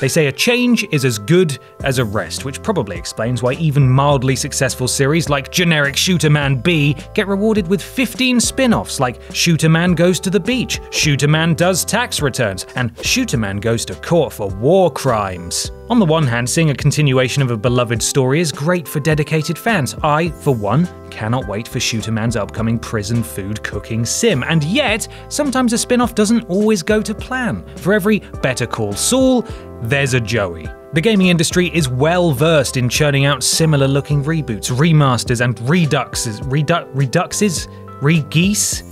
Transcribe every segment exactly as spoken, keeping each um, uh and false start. They say a change is as good as a rest, which probably explains why even mildly successful series like generic Shooter Man B get rewarded with fifteen spin-offs like Shooter Man Goes to the Beach, Shooter Man Does Tax Returns, and Shooter Man Goes to Court for War Crimes. On the one hand, seeing a continuation of a beloved story is great for dedicated fans. I, for one, cannot wait for Shooter Man's upcoming prison food cooking sim. And yet, sometimes a spin-off doesn't always go to plan. For every Better Call Saul, there's a Joey. The gaming industry is well versed in churning out similar looking reboots, remasters, and reduxes, redu reduxes, re-geese?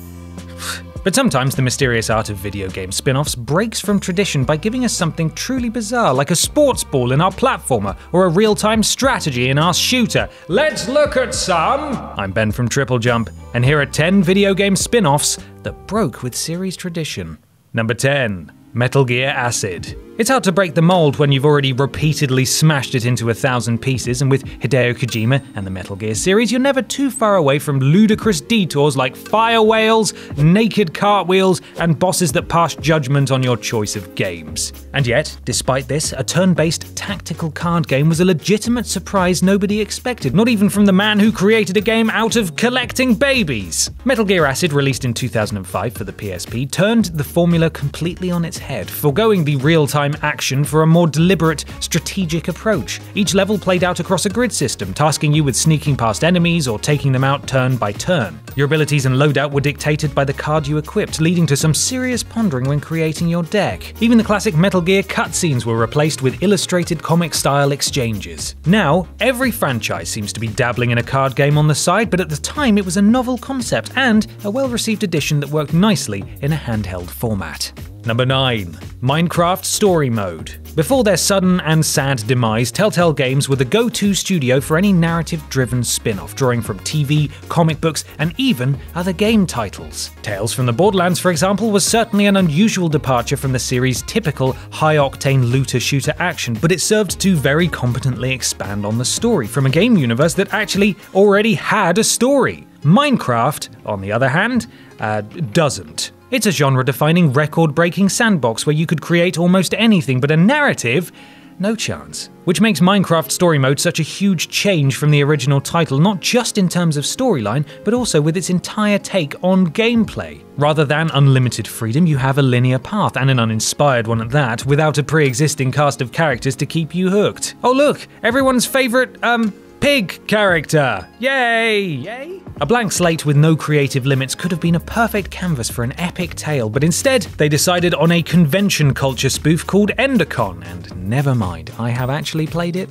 But sometimes the mysterious art of video game spin-offs breaks from tradition by giving us something truly bizarre, like a sports ball in our platformer or a real-time strategy in our shooter. Let's look at some! I'm Ben from TripleJump, and here are ten video game spin-offs that broke with series tradition. Number ten. Metal Gear Acid. It's hard to break the mold when you've already repeatedly smashed it into a thousand pieces, and with Hideo Kojima and the Metal Gear series, you're never too far away from ludicrous detours like fire whales, naked cartwheels, and bosses that pass judgment on your choice of games. And yet, despite this, a turn-based tactical card game was a legitimate surprise nobody expected, not even from the man who created a game out of collecting babies. Metal Gear Acid, released in two thousand five for the P S P, turned the formula completely on its head, foregoing the real-time action for a more deliberate, strategic approach. Each level played out across a grid system, tasking you with sneaking past enemies or taking them out turn by turn. Your abilities and loadout were dictated by the card you equipped, leading to some serious pondering when creating your deck. Even the classic Metal Gear cutscenes were replaced with illustrated comic-style exchanges. Now, every franchise seems to be dabbling in a card game on the side, but at the time it was a novel concept and a well-received addition that worked nicely in a handheld format. Number nine. Minecraft Story Mode. Before their sudden and sad demise, Telltale Games were the go-to studio for any narrative-driven spin-off, drawing from T V, comic books, and even other game titles. Tales from the Borderlands, for example, was certainly an unusual departure from the series' typical high-octane looter-shooter action, but it served to very competently expand on the story from a game universe that actually already had a story. Minecraft, on the other hand, uh, doesn't. It's a genre-defining, record-breaking sandbox where you could create almost anything, but a narrative? No chance. Which makes Minecraft Story Mode such a huge change from the original title, not just in terms of storyline, but also with its entire take on gameplay. Rather than unlimited freedom, you have a linear path, and an uninspired one at that, without a pre-existing cast of characters to keep you hooked. Oh look, everyone's favorite, um... pig character! Yay! Yay! A blank slate with no creative limits could have been a perfect canvas for an epic tale, but instead they decided on a convention culture spoof called Endercon, and never mind, I have actually played it.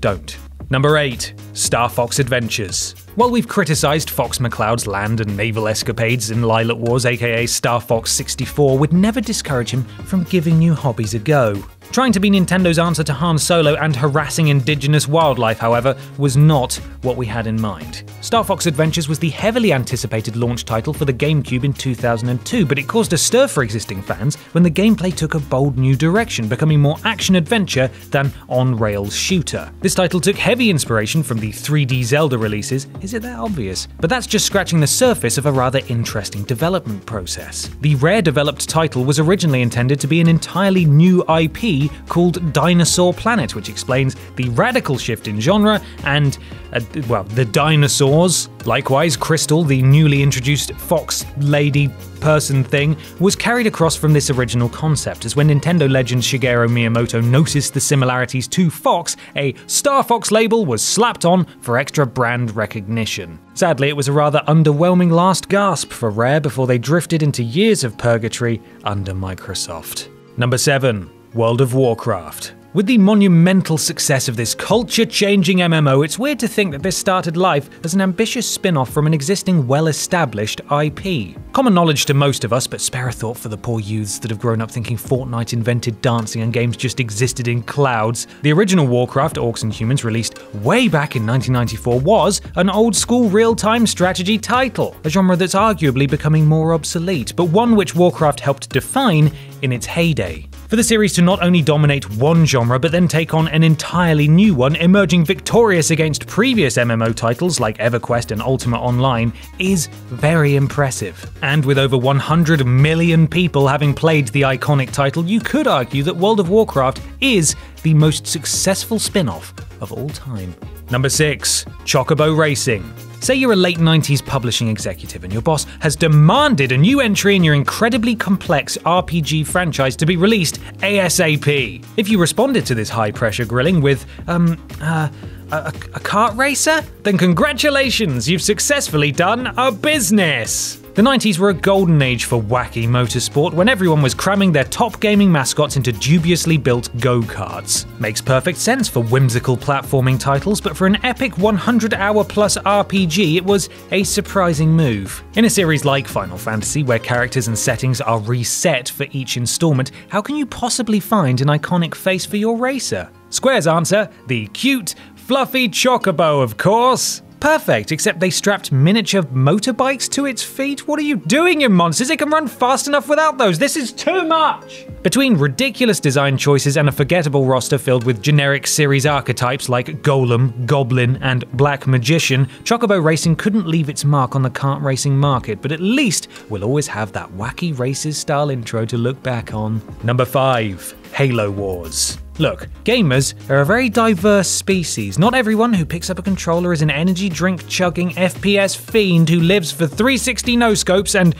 Don't. Number eight. Star Fox Adventures. While we've criticised Fox McCloud's land and naval escapades in Lylat Wars, aka Star Fox sixty-four, would never discourage him from giving new hobbies a go. Trying to be Nintendo's answer to Han Solo and harassing indigenous wildlife, however, was not what we had in mind. Star Fox Adventures was the heavily anticipated launch title for the GameCube in two thousand two, but it caused a stir for existing fans when the gameplay took a bold new direction, becoming more action-adventure than on-rails shooter. This title took heavy inspiration from the three D Zelda releases. Is it that obvious? But that's just scratching the surface of a rather interesting development process. The Rare-developed title was originally intended to be an entirely new I P called Dinosaur Planet, which explains the radical shift in genre and, uh, well, the dinosaurs. Likewise, Crystal, the newly introduced fox lady person thing, was carried across from this original concept, as when Nintendo legend Shigeru Miyamoto noticed the similarities to Fox, a Star Fox label was slapped on for extra brand recognition. Sadly, it was a rather underwhelming last gasp for Rare before they drifted into years of purgatory under Microsoft. Number seven. World of Warcraft. With the monumental success of this culture-changing M M O, it's weird to think that this started life as an ambitious spin-off from an existing well-established I P. Common knowledge to most of us, but spare a thought for the poor youths that have grown up thinking Fortnite invented dancing and games just existed in clouds. The original Warcraft, Orcs and Humans, released way back in nineteen ninety-four, was an old-school real-time strategy title, a genre that's arguably becoming more obsolete, but one which Warcraft helped define in its heyday. for the series to not only dominate one genre, but then take on an entirely new one, emerging victorious against previous M M O titles like EverQuest and Ultima Online, is very impressive. And with over one hundred million people having played the iconic title, you could argue that World of Warcraft is the most successful spin-off of all time. Number six. Chocobo Racing. Say you're a late nineties publishing executive and your boss has demanded a new entry in your incredibly complex R P G franchise to be released ASAP. If you responded to this high-pressure grilling with, um, uh, a, a kart racer? Then congratulations, you've successfully done a business! The nineties were a golden age for wacky motorsport when everyone was cramming their top gaming mascots into dubiously built go-karts. Makes perfect sense for whimsical platforming titles, but for an epic one hundred hour plus R P G, it was a surprising move. In a series like Final Fantasy, where characters and settings are reset for each installment, how can you possibly find an iconic face for your racer? Square's answer? The cute, fluffy Chocobo, of course! Perfect, except they strapped miniature motorbikes to its feet? What are you doing, you monsters? It can run fast enough without those. This is too much! Between ridiculous design choices and a forgettable roster filled with generic series archetypes like Golem, Goblin, and Black Magician, Chocobo Racing couldn't leave its mark on the kart racing market, but at least we'll always have that wacky races-style intro to look back on. Number five. Halo Wars. Look, gamers are a very diverse species. Not everyone who picks up a controller is an energy drink chugging F P S fiend who lives for three sixty no-scopes and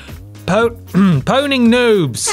po poning noobs.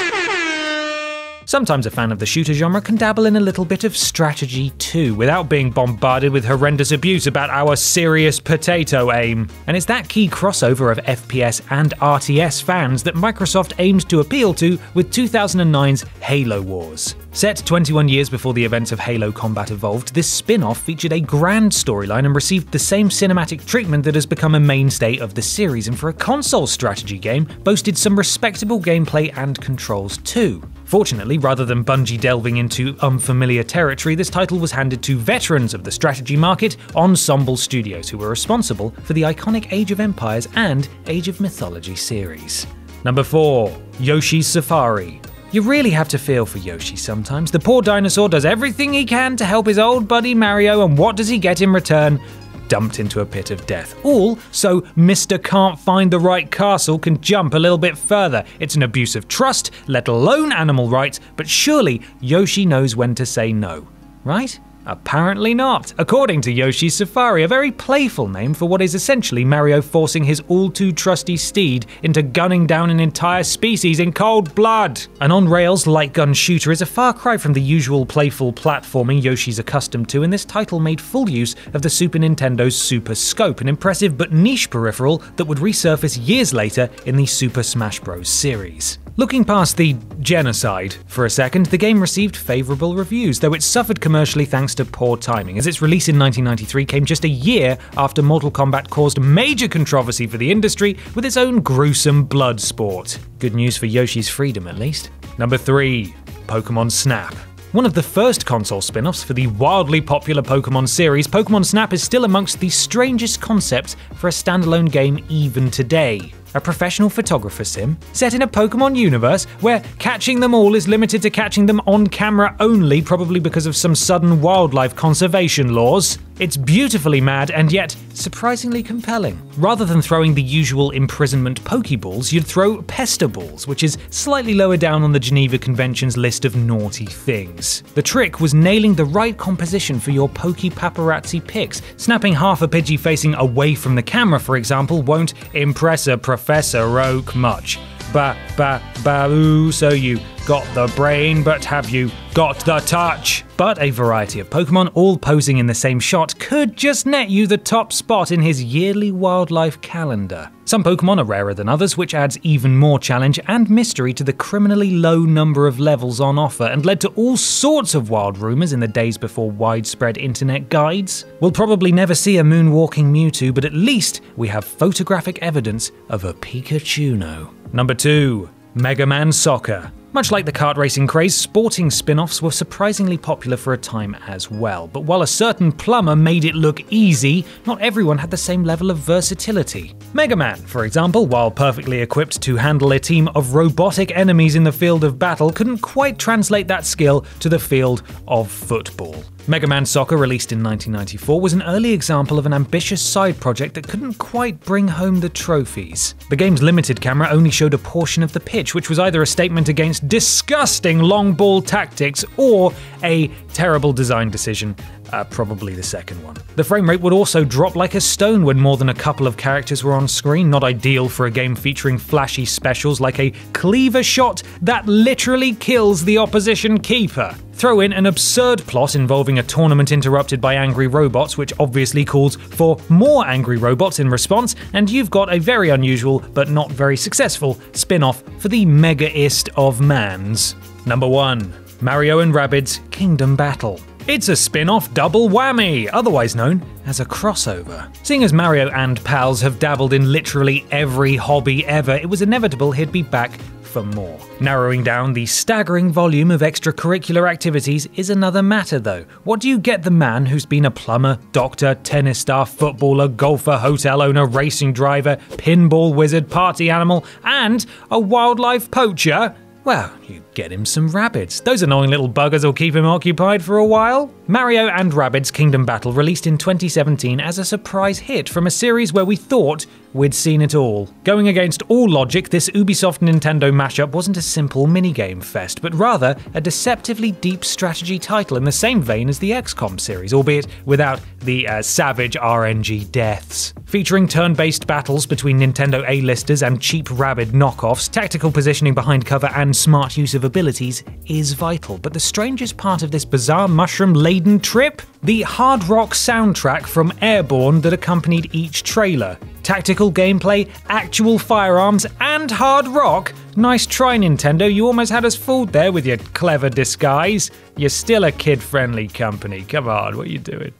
Sometimes a fan of the shooter genre can dabble in a little bit of strategy too, without being bombarded with horrendous abuse about our serious potato aim. And it's that key crossover of F P S and R T S fans that Microsoft aimed to appeal to with two thousand nine's Halo Wars. Set twenty-one years before the events of Halo Combat Evolved, this spin-off featured a grand storyline and received the same cinematic treatment that has become a mainstay of the series, and for a console strategy game, boasted some respectable gameplay and controls too. Fortunately, rather than Bungie delving into unfamiliar territory, this title was handed to veterans of the strategy market, Ensemble Studios, who were responsible for the iconic Age of Empires and Age of Mythology series. Number four. Yoshi's Safari. You really have to feel for Yoshi sometimes. The poor dinosaur does everything he can to help his old buddy Mario, and what does he get in return? Dumped into a pit of death. All so Mister Can't Find the Right Castle can jump a little bit further. It's an abuse of trust, let alone animal rights, but surely Yoshi knows when to say no, right? Apparently not, according to Yoshi's Safari, a very playful name for what is essentially Mario forcing his all-too-trusty steed into gunning down an entire species in cold blood. An on-rails light-gun shooter is a far cry from the usual playful platforming Yoshi's accustomed to, and this title made full use of the Super Nintendo's Super Scope, an impressive but niche peripheral that would resurface years later in the Super Smash Bros. Series. Looking past the genocide for a second, the game received favourable reviews, though it suffered commercially thanks to poor timing, as its release in nineteen ninety-three came just a year after Mortal Kombat caused major controversy for the industry with its own gruesome blood sport. Good news for Yoshi's freedom, at least. Number three. Pokemon Snap. One of the first console spin-offs for the wildly popular Pokemon series, Pokemon Snap is still amongst the strangest concepts for a standalone game even today. A professional photographer sim set in a Pokemon universe where catching them all is limited to catching them on camera only, probably because of some sudden wildlife conservation laws. It's beautifully mad and yet surprisingly compelling. Rather than throwing the usual imprisonment Pokeballs, you'd throw Pestaballs, which is slightly lower down on the Geneva Convention's list of naughty things. The trick was nailing the right composition for your Poke Paparazzi pics. Snapping half a Pidgey facing away from the camera, for example, won't impress a Professor Oak much. Ba ba ba ooh, so you got the brain, but have you got the touch? But a variety of Pokemon all posing in the same shot could just net you the top spot in his yearly wildlife calendar. Some Pokemon are rarer than others, which adds even more challenge and mystery to the criminally low number of levels on offer, and led to all sorts of wild rumours in the days before widespread internet guides. We'll probably never see a moonwalking Mewtwo, but at least we have photographic evidence of a Pikachuno. Number two. Mega Man Soccer. Much like the kart racing craze, sporting spin-offs were surprisingly popular for a time as well, but while a certain plumber made it look easy, not everyone had the same level of versatility. Mega Man, for example, while perfectly equipped to handle a team of robotic enemies in the field of battle, couldn't quite translate that skill to the field of football. Mega Man Soccer, released in nineteen ninety-four, was an early example of an ambitious side project that couldn't quite bring home the trophies. The game's limited camera only showed a portion of the pitch, which was either a statement against disgusting long ball tactics or a terrible design decision. Uh, probably the second one. The frame rate would also drop like a stone when more than a couple of characters were on screen, not ideal for a game featuring flashy specials like a cleaver shot that literally kills the opposition keeper. Throw in an absurd plot involving a tournament interrupted by angry robots, which obviously calls for more angry robots in response, and you've got a very unusual but not very successful spin-off for the mega-ist of mans. Number one. Mario and Rabbids Kingdom Battle. It's a spin-off double whammy, otherwise known as a crossover. Seeing as Mario and pals have dabbled in literally every hobby ever, it was inevitable he'd be back for more. Narrowing down the staggering volume of extracurricular activities is another matter though. What do you get the man who's been a plumber, doctor, tennis star, footballer, golfer, hotel owner, racing driver, pinball wizard, party animal, and a wildlife poacher? Well, you get him some Rabbids. Those annoying little buggers will keep him occupied for a while. Mario and Rabbids Kingdom Battle released in twenty seventeen as a surprise hit from a series where we thought we'd seen it all. Going against all logic, this Ubisoft-Nintendo mashup wasn't a simple minigame fest, but rather a deceptively deep strategy title in the same vein as the X COM series, albeit without the uh, savage R N G deaths. Featuring turn-based battles between Nintendo A-listers and cheap Rabbid knockoffs, tactical positioning behind cover and smart use of abilities is vital, but the strangest part of this bizarre mushroom-laden trip? The hard rock soundtrack from Airborne that accompanied each trailer. Tactical gameplay, actual firearms, and hard rock? Nice try, Nintendo, you almost had us fooled there with your clever disguise. You're still a kid-friendly company, come on, what are you doing?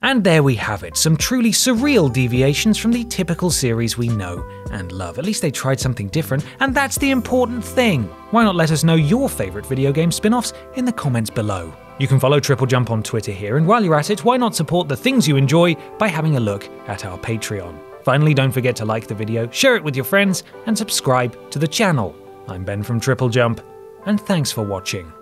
And there we have it, some truly surreal deviations from the typical series we know and love. At least they tried something different, and that's the important thing. Why not let us know your favourite video game spin-offs in the comments below? You can follow TripleJump on Twitter here, and while you're at it, why not support the things you enjoy by having a look at our Patreon. Finally, don't forget to like the video, share it with your friends, and subscribe to the channel. I'm Ben from TripleJump, and thanks for watching.